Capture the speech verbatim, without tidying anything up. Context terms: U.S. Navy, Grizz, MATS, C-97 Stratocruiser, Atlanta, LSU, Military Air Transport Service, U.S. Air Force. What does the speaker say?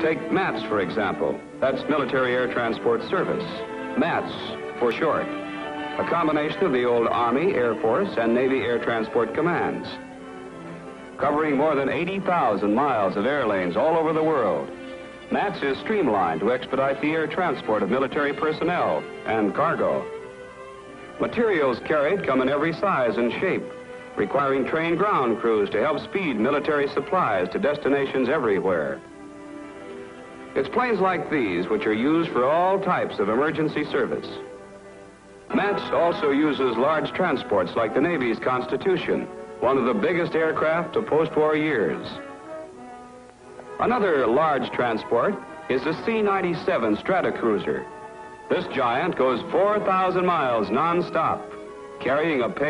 Take MATS, for example. That's Military Air Transport Service. MATS, for short. A combination of the old Army, Air Force, and Navy Air Transport Commands, covering more than eighty thousand miles of air lanes all over the world. MATS is streamlined to expedite the air transport of military personnel and cargo. Materials carried come in every size and shape, requiring trained ground crews to help speed military supplies to destinations everywhere. It's planes like these which are used for all types of emergency service. MATS also uses large transports like the Navy's Constitution, one of the biggest aircraft of post-war years. Another large transport is the C ninety-seven Stratocruiser. This giant goes four thousand miles non-stop, carrying a pay